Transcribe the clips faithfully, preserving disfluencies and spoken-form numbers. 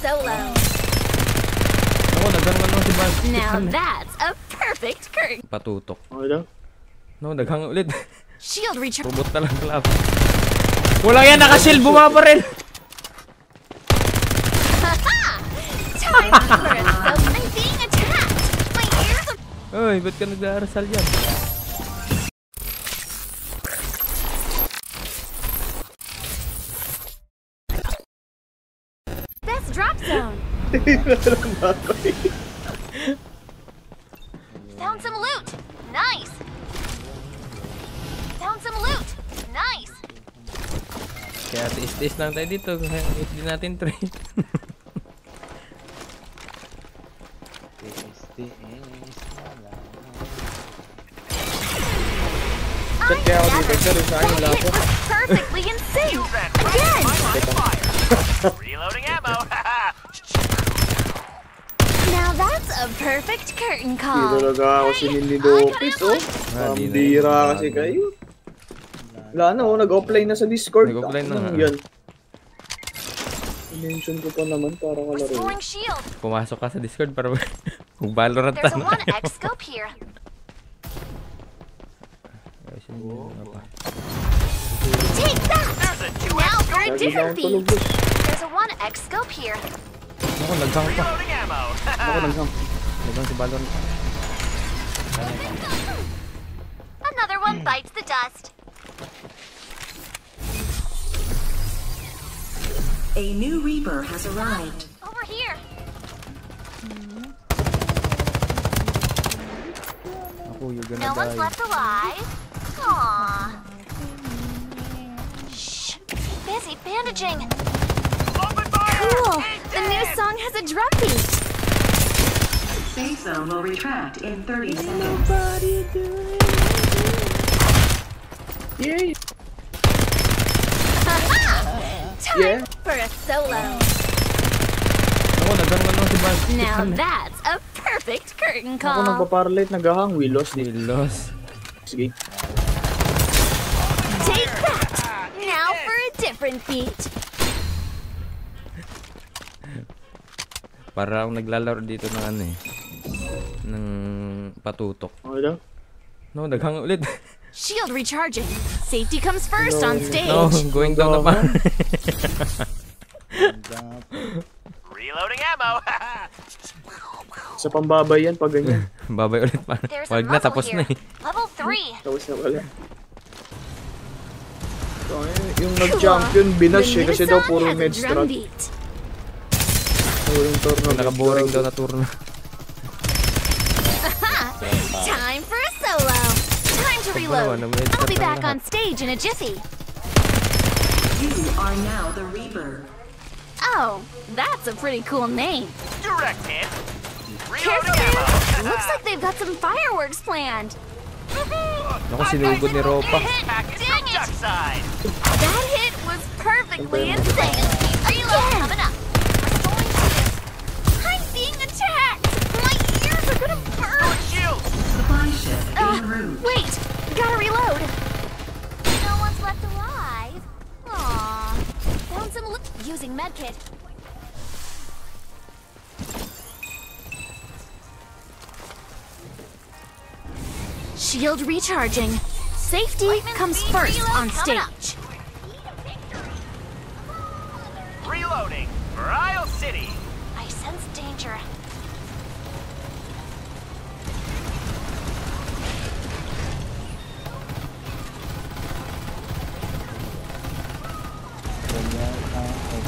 solo. Now that's a perfect curtain. Patutok. No, daghang ulit. Shield recharge. Robot na lang clap. Wala yan, naka-shield, bumabaril. Time for a solo. I'm being attacked. My ears are... Oy, ba't ka nag-aarasal yan? Best drop zone. Found some loot. Nice. Found some loot. Nice. Kaya tiis-tiis lang tayo dito. Hindi natin trade. Kaya ako dito sa akin wala ako. Perfectly insane. Again. Reloading ammo. Now that's a perfect curtain call. Dito talaga ako sinilidopis oh. Nandira kasi kayo. Wala na oh, nag-offline na sa Discord. Nag-offline na. Yan. I-mention ko pa naman para kalaro. Pumasok ka sa Discord para mag-Valorant tayo. There's a one X scope here. Oh. Take that! There's a two now for a different beat. There's a one X scope here. Ako nagkang pa. Ako nagkang. Nagkang si Balon. Another one bites the dust. A new Reaper has arrived. Over here. Ako, you're gonna die. No one's left alive. Aww. Shh. Busy bandaging. Cool. The new song has a drum beat. Safe zone will retract in thirty seconds. Nobody do it. Yay. Ha-ha! Time yeah. for a solo. Now that's a perfect curtain call. Ako nagpaparlate, nagahang. We lost. We lost. Sige. Take that! Now for a different beat. Para akong naglalaro dito ng ano eh. Ng patutok. Okay. No, daghang ulit. Shield recharging. Safety comes first no, on stage. No, going down the pan. Reloading ammo. Sa pambabay yan pag ganyan. Babay ulit pa. Wag na, tapos na eh. Level three. Tapos na pala. So, yung nag-champion binash eh, kasi daw puro headstrat. Puro turno, naka-boring daw na turno. Time for a solo. Time to reload. I'll be back on stage in a jiffy. You are now the Reaper. Oh, that's a pretty cool name. Direct hit. Careful, dude. Looks like they've got some fireworks planned. Naku, sinugod ni Ropa. Dang it! That hit was perfectly insane. Reload coming up. I'm being attacked. My ears are gonna burn. Uh, wait, gotta reload. No one's left alive. Aww. Found some loot using medkit. Shield recharging. Safety Lightman comes first on stage. Reloading for Isle City. I sense danger.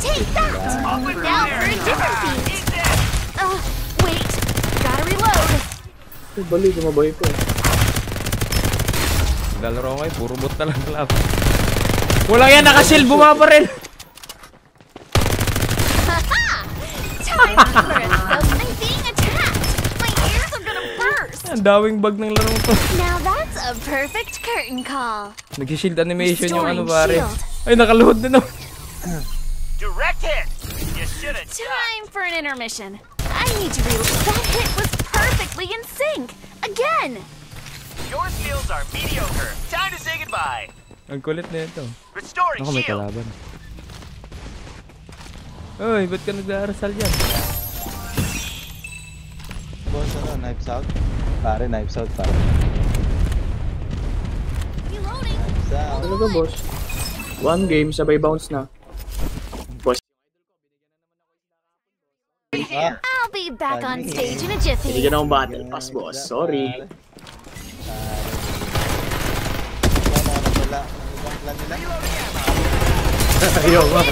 Take that! Now for a different beat. Uh, wait. Gotta reload. Balik mo ba ito? Galaro ngayon, puro bot na lang lab. Wala yan, naka-shield, bumabaril. Ang daming bug ng larong to. Now that's a perfect curtain call. Nag-shield animation yung ano pare. Ay, nakaluhod na naman. Direct hit. You should have done. Time for an intermission. I need to reload. That hit was perfectly in sync. Again. Your skills are mediocre. Time to say goodbye. Ang kulit nito. Restoring shield. Ako may kalaban. Uy, ba't ka nag-aarasal yan? Boss, ano? Knives out? Pare, knives out, pare. Knives out. Ano ba, boss? One game, sabay bounce na. Ah, I'll be back on stage in a jiffy. Hindi ka na yung battle pass, boss. Sorry. Ayaw ba?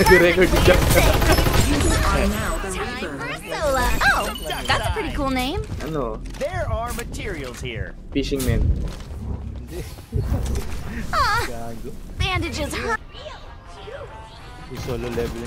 Nag-record yung jump. Oh, that's a pretty cool name. Ano? There are materials here. Fishing men. Ah, bandages hurt. Solo level yun.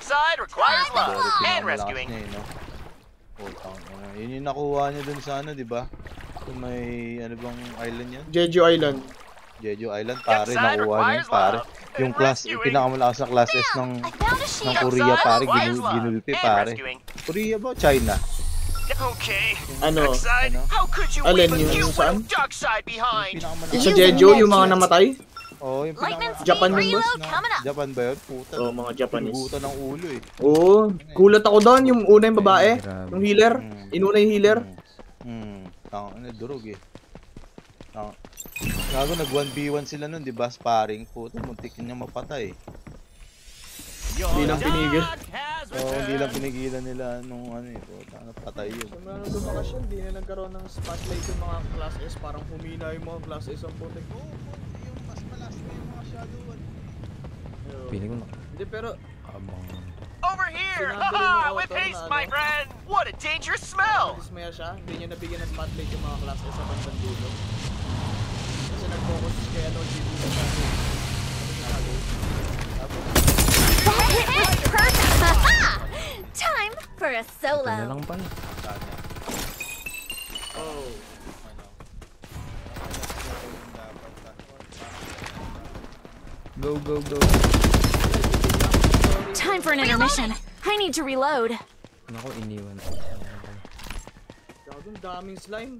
Yun yung nakuha niya dun sa ano, diba? Kung may ano bang island yan? Jeju Island. Jeju Island, pare, nakuha niya, pare. Yung class, pinakamalakas na class S ng, ng Korea, pare, ginul, ginulpi, pare. Korea ba o China? Ano? Alin yung saan? Yung sa Jeju, yung mga namatay? Oo, yung pinaka- Japan yun, boss? Japan ba yun? Puta. Oo, mga Japanese. Puta ng ulo eh. Oo, gulat ako doon, yung una yung babae, yung healer, inuna yung healer. Hmm, ano, durog eh. Ano? Gago, nag one v one sila nun, diba? Sparring, puto, muntik niya mapatay. Hindi lang pinigil. Oo, hindi lang pinigilan nila nung ano eh, puto, napatay yun. Kung ano lumakas yun, hindi na nagkaroon ng spotlight yung mga class S, parang humina yung mga class S ang puto. Oo, puto, yung mas malas na yung mga shadow one. Piling mo na. Hindi, pero... Over here! Haha! With haste, my friend! What a dangerous smell! Dismaya siya, hindi niya nabigyan ng spotlight yung mga class S sa bandang dulo. That hit was perfect! Ha-ha! Time for a solo! Oh. Go, go, go! Time for an intermission! I need to reload! Nako, iniwan ko. Gagong daming slime!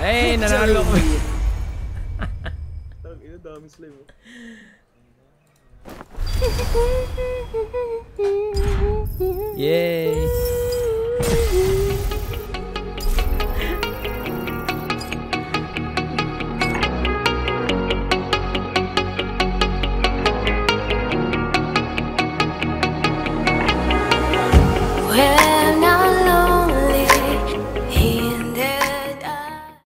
Hey, nanalo ko. Tang ina, dami slime mo. Yay! Well,